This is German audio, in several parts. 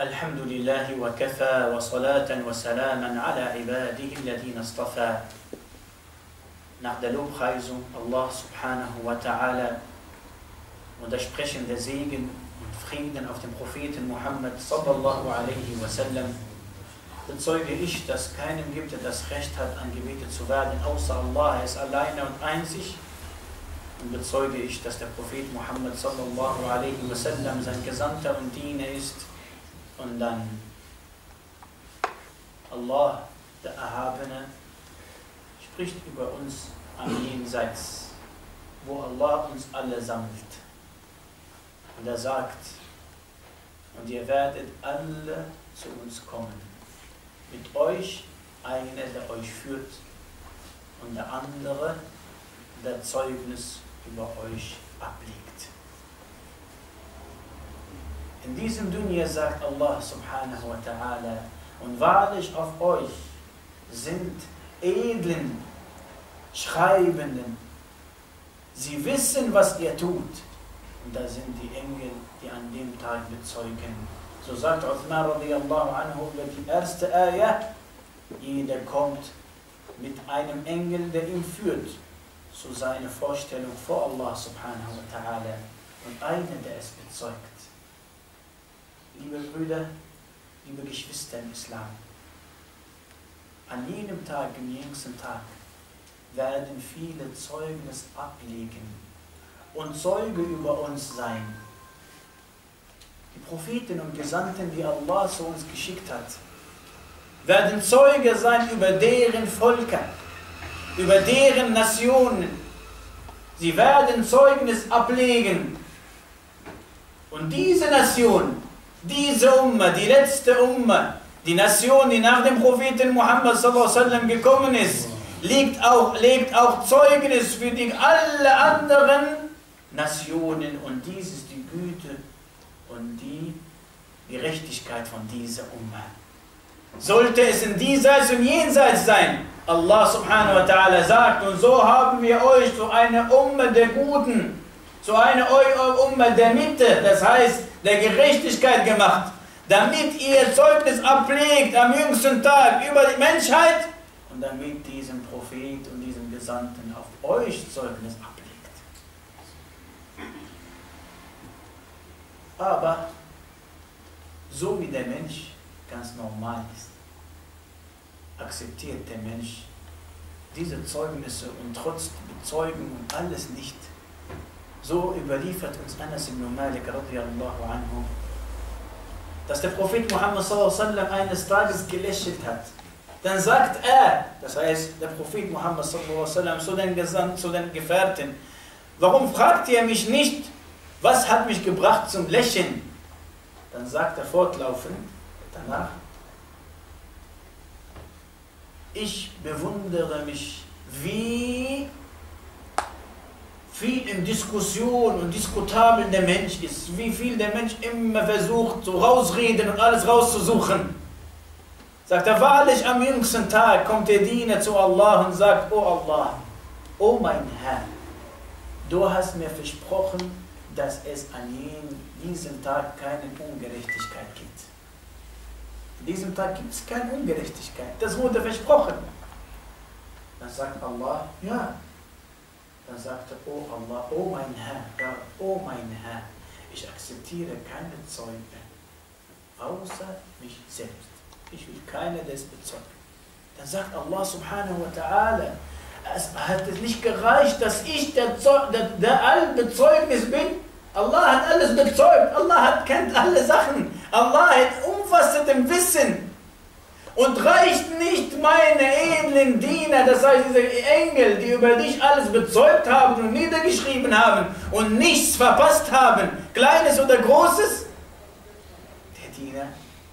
الحمد لله وكفى وصلاة وسلاما على عباده الذين اصطفى. Nach der Lobpreisung Allah subhanahu wa ta'ala und das Sprechen der Segen und Frieden auf den Propheten Muhammad sallallahu alaihi wa sallam bezeuge ich, dass keinem gibt, der das Recht hat, angebetet zu werden, außer Allah. Er ist alleine und einzig. Und bezeuge ich, dass der Prophet Muhammad sallallahu alaihi wa sallam sein Gesandter und Diener ist. Und dann Allah, der Erhabene, spricht über uns am Jenseits, wo Allah uns alle sammelt. Und er sagt: Und ihr werdet alle zu uns kommen. Mit euch einer, der euch führt, und der andere, der Zeugnis über euch ablegt. In diesem Dunya sagt Allah subhanahu wa ta'ala: Und wahrlich auf euch sind edlen Schreibenden. Sie wissen, was ihr tut. Und da sind die Engel, die an dem Tag bezeugen. So sagt Uthman radiallahu anhu über die erste Ayah: Jeder kommt mit einem Engel, der ihn führt, zu seiner Vorstellung vor Allah subhanahu wa ta'ala. Und einer, der es bezeugt. Liebe Brüder, liebe Geschwister im Islam, an jenem Tag, im jüngsten Tag, werden viele Zeugnis ablegen und Zeuge über uns sein. Die Propheten und Gesandten, die Allah zu uns geschickt hat, werden Zeuge sein über deren Völker, über deren Nationen. Sie werden Zeugnis ablegen. Und diese Nation, diese Umma, die letzte Umma, die Nation, die nach dem Propheten Muhammad sallallahu alaihi wasallam gekommen ist, legt auch Zeugnis für die alle anderen Nationen. Und dies ist die Güte und die Gerechtigkeit von dieser Umma. Sollte es in diesseits und jenseits sein, Allah subhanahu wa ta'ala sagt: Und so haben wir euch zu einer Umma der Guten, zu einer Umma der Mitte, das heißt der Gerechtigkeit gemacht, damit ihr Zeugnis ablegt am jüngsten Tag über die Menschheit und damit diesen Prophet und diesen Gesandten auf euch Zeugnis ablegt. Aber so wie der Mensch ganz normal ist, akzeptiert der Mensch diese Zeugnisse und trotz Bezeugung und alles nicht. So überliefert uns Anas ibn Malik radiallahu anhu, dass der Prophet Muhammad sallallahu alaihi wasallam eines Tages gelächelt hat. Dann sagt er, das heißt der Prophet Muhammad sallallahu alaihi wasallam zu den Gefährten: Warum fragt ihr mich nicht, was hat mich gebracht zum Lächeln? Dann sagt er fortlaufend danach: Ich bewundere mich, wie viel in Diskussion und diskutabel der Mensch ist, wie viel der Mensch immer versucht, so rausreden und alles rauszusuchen. Sagt er: Wahrlich am jüngsten Tag kommt der Diener zu Allah und sagt: O Allah, o mein Herr, du hast mir versprochen, dass es an diesem Tag keine Ungerechtigkeit gibt. An diesem Tag gibt es keine Ungerechtigkeit. Das wurde versprochen. Dann sagt Allah: Ja. Dann sagte: O Allah, o mein Herr, o mein Herr, ich akzeptiere keine Zeugen, außer mich selbst. Ich will keine des bezeugen. Dann sagt Allah subhanahu wa ta'ala: Es hat nicht gereicht, dass ich der Allbezeugnis bin. Allah hat alles bezeugt. Allah kennt alle Sachen. Allah hat umfassendes Wissen. Und reicht nicht meine edlen Diener, das heißt diese Engel, die über dich alles bezeugt haben und niedergeschrieben haben und nichts verpasst haben, Kleines oder Großes? Der Diener,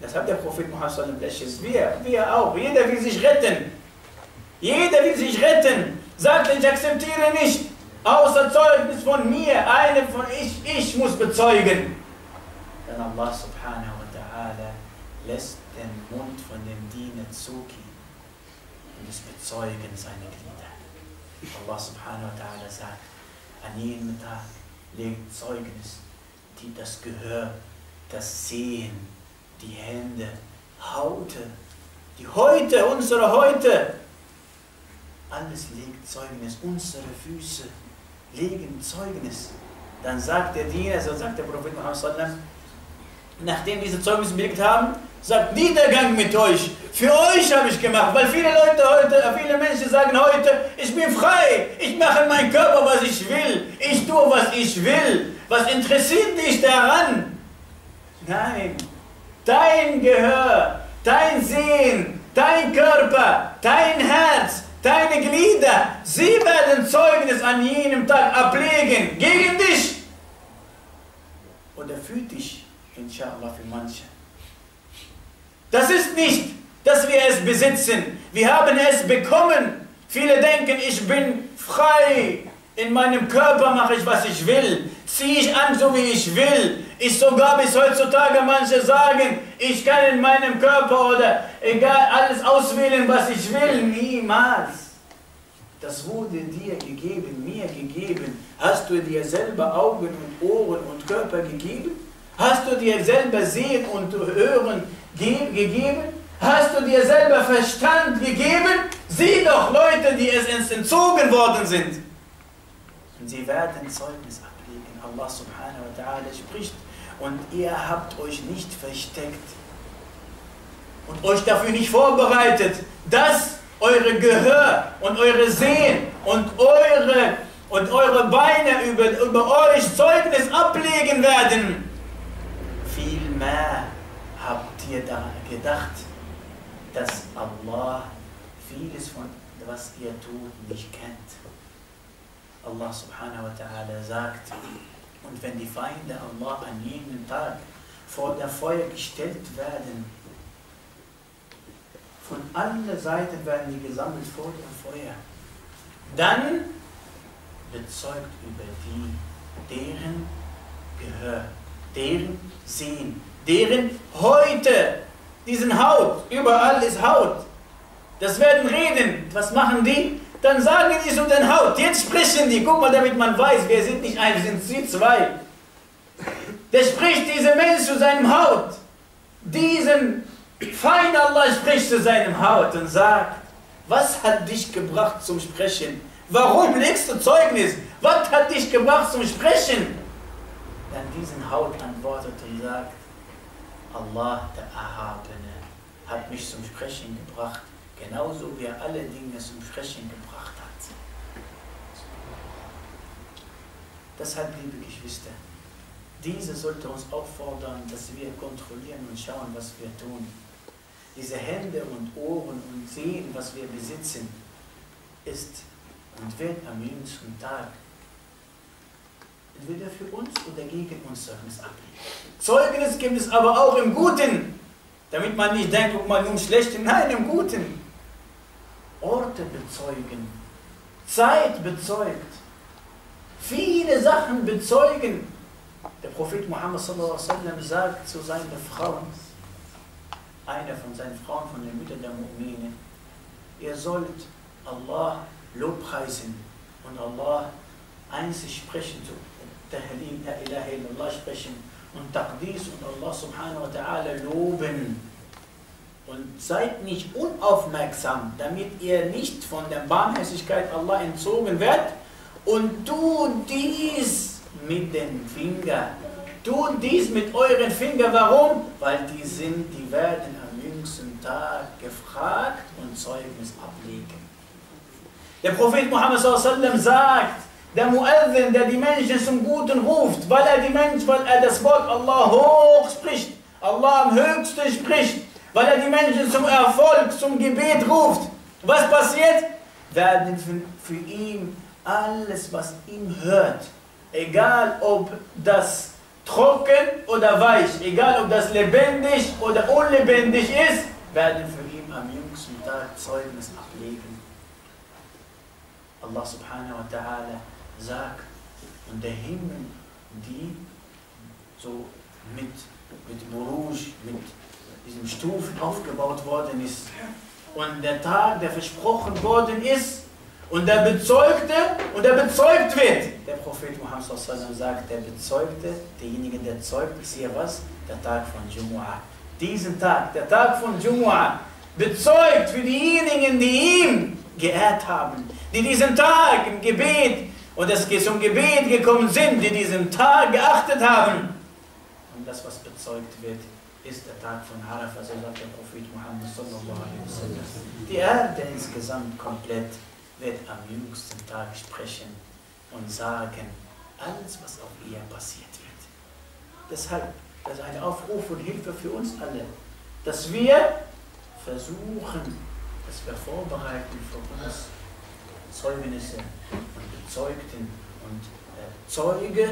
das hat der Prophet Muhammad, wir auch, jeder will sich retten. Jeder will sich retten, sagt: Ich akzeptiere nicht, außer Zeugnis von mir, einem von ich muss bezeugen. Denn Allah subhanahu wa ta'ala lässt den Mund von dem Diener zugehen und es bezeugen seine Glieder. Allah subhanahu wa ta'ala sagt: An jedem Tag legt Zeugnis, die das Gehör, das Sehen, die Hände, Haute, die Häute, unsere Häute. Alles legt Zeugnis, unsere Füße legen Zeugnis. Dann sagt der Diener, so sagt der Prophet Muhammad, nachdem diese Zeugnis belegt haben, sagt, Niedergang mit euch, für euch habe ich gemacht, weil viele Leute heute, viele Menschen sagen heute, ich bin frei, ich mache in meinem Körper, was ich will, ich tue, was ich will, was interessiert dich daran? Nein, dein Gehör, dein Sehen, dein Körper, dein Herz, deine Glieder, sie werden Zeugnis an jenem Tag ablegen, gegen dich oder für dich, inshallah, für manche. Das ist nicht, dass wir es besitzen. Wir haben es bekommen. Viele denken, ich bin frei. In meinem Körper mache ich, was ich will. Ziehe ich an, so wie ich will. Ich sogar bis heutzutage manche sagen, ich kann in meinem Körper oder egal alles auswählen, was ich will. Niemals. Das wurde dir gegeben, mir gegeben. Hast du dir selber Augen und Ohren und Körper gegeben? Hast du dir selber Sehen und Hören gegeben? Hast du dir selber Verstand gegeben? Sieh doch Leute, die es entzogen worden sind. Und sie werden Zeugnis ablegen. Allah subhanahu wa ta'ala spricht. Und ihr habt euch nicht versteckt und euch dafür nicht vorbereitet, dass eure Gehör und eure Sehen und eure Beine über euch Zeugnis ablegen werden. Vielmehr habt ihr daran gedacht, dass Allah vieles von was ihr tut nicht kennt. Allah subhanahu wa ta'ala sagt, und wenn die Feinde Allah an jedem Tag vor der Feuer gestellt werden, von allen Seiten werden die gesammelt vor dem Feuer, dann bezeugt über die, deren Gehör, deren Sehen, deren Häute, diesen Haut, überall ist Haut. Das werden reden. Was machen die? Dann sagen die so den Haut. Jetzt sprechen die. Guck mal, damit man weiß, wir sind nicht ein, wir sind sie zwei. Der spricht dieser Mensch zu seinem Haut. Diesen Feind Allah spricht zu seinem Haut und sagt, was hat dich gebracht zum Sprechen? Warum legst du Zeugnis? Was hat dich gebracht zum Sprechen? Dann diesen Haut antwortet und sagt, Allah, der Erhabene, hat mich zum Sprechen gebracht, genauso wie er alle Dinge zum Sprechen gebracht hat. Deshalb, liebe Geschwister, diese sollte uns auffordern, dass wir kontrollieren und schauen, was wir tun. Diese Hände und Ohren und Sehen, was wir besitzen, ist und wird am jüngsten Tag entweder für uns oder gegen uns Zeugnis ablegen. Zeugnis gibt es aber auch im Guten, damit man nicht denkt, guck mal, nur im Schlechten, nein, im Guten. Orte bezeugen, Zeit bezeugt, viele Sachen bezeugen. Der Prophet Muhammad sallallahu alaihi wasallam sagt zu seinen Frauen, einer von seinen Frauen, von den Müttern der Mu'mine, ihr sollt Allah lobpreisen und Allah einzig sprechen zu Tahlim, la ilaha illallah sprechen und Taqdis und Allah subhanahu wa ta'ala loben. Und seid nicht unaufmerksam, damit ihr nicht von der Barmherzigkeit Allah entzogen werdet. Und tut dies mit den Fingern. Tut dies mit euren Fingern. Warum? Weil die werden am jüngsten Tag gefragt und Zeugnis ablegen. Der Prophet Muhammad sallallahu alaihi wasallam sagt, der Muezzin, der die Menschen zum Guten ruft, weil er das Wort Allah hoch spricht, Allah am höchsten spricht, weil er die Menschen zum Erfolg, zum Gebet ruft. Was passiert? Werden für ihn alles, was ihm hört, egal ob das trocken oder weich, egal ob das lebendig oder unlebendig ist, werden für ihn am jüngsten Tag Zeugnis ablegen. Allah subhanahu wa ta'ala sagt, und der Himmel, die so mit Buruj, mit diesen Stufen aufgebaut worden ist, und der Tag, der versprochen worden ist, und der bezeugt wird. Der Prophet Muhammad sagt, der bezeugt, derjenige, der zeugt, ist hier was? Der Tag von Jumu'ah. diesen Tag, der Tag von Jumu'ah, bezeugt für diejenigen, die ihm geehrt haben, die diesen Tag im Gebet und es zum Gebet gekommen sind, die diesen Tag geachtet haben. Und das, was bezeugt wird, ist der Tag von Arafah, so sagt der Prophet Muhammad sallallahu alaihi wasallam. Die Erde insgesamt komplett wird am jüngsten Tag sprechen und sagen, alles, was auf ihr passiert wird. Deshalb, das ist ein Aufruf und Hilfe für uns alle, dass wir versuchen, dass wir vorbereiten für uns Zeugnisse und Bezeugten und Zeuge,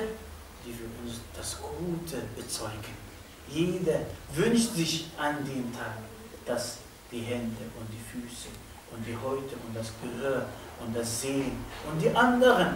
die für uns das Gute bezeugen. Jeder wünscht sich an dem Tag, dass die Hände und die Füße und die Häute und das Gehör und das Sehen und die anderen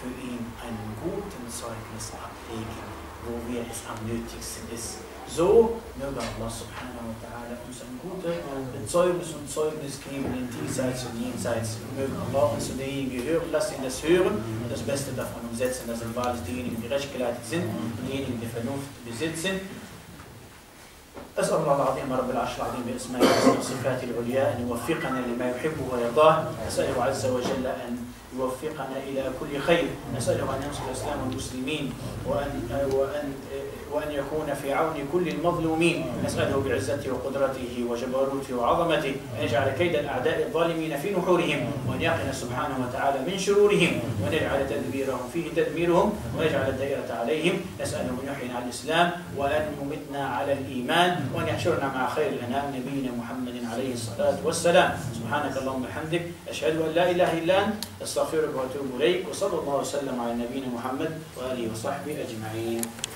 für ihn einen guten Zeugnis ablegen, wo wir es am nötigsten ist. So möge Allah subhanahu wa ta'ala uns ein gutes Zeugnis und Zeugnis geben in diesseits und jenseits. Möge Allah uns zu denjenigen gehören, lasst ihn das hören und das Beste davon umsetzen, dass im Wahrheit diejenigen, die recht geleitet sind und diejenigen, die Vernunft besitzen. أسأل الله العظيم رب العرش العظيم بأسمائه الحسنى وصفاته العليا أن يوفقنا لما يحبه ويرضاه، أسأله عز وجل أن يوفقنا إلى كل خير، أسأله أن ينصر الإسلام والمسلمين وأن يكون في عون كل المظلومين، أسأله بعزته وقدرته وجبروته وعظمته أن يجعل كيد الأعداء الظالمين في نحورهم، وأن يقينا سبحانه وتعالى من شرورهم، وأن يجعل تدبيرهم فيه تدميرهم، ويجعل الدائرة عليهم، أسأله أن يحيينا على الإسلام وأن يمتنا على الإيمان، وأن يحشرنا مع خير الأنام نبينا محمد عليه الصلاة والسلام، سبحانك اللهم وبحمدك، أشهد أن لا إله إلا أنت، أستغفرك وأتوب إليك، وصلى الله وسلم على نبينا محمد وآله وصحبه أجمعين.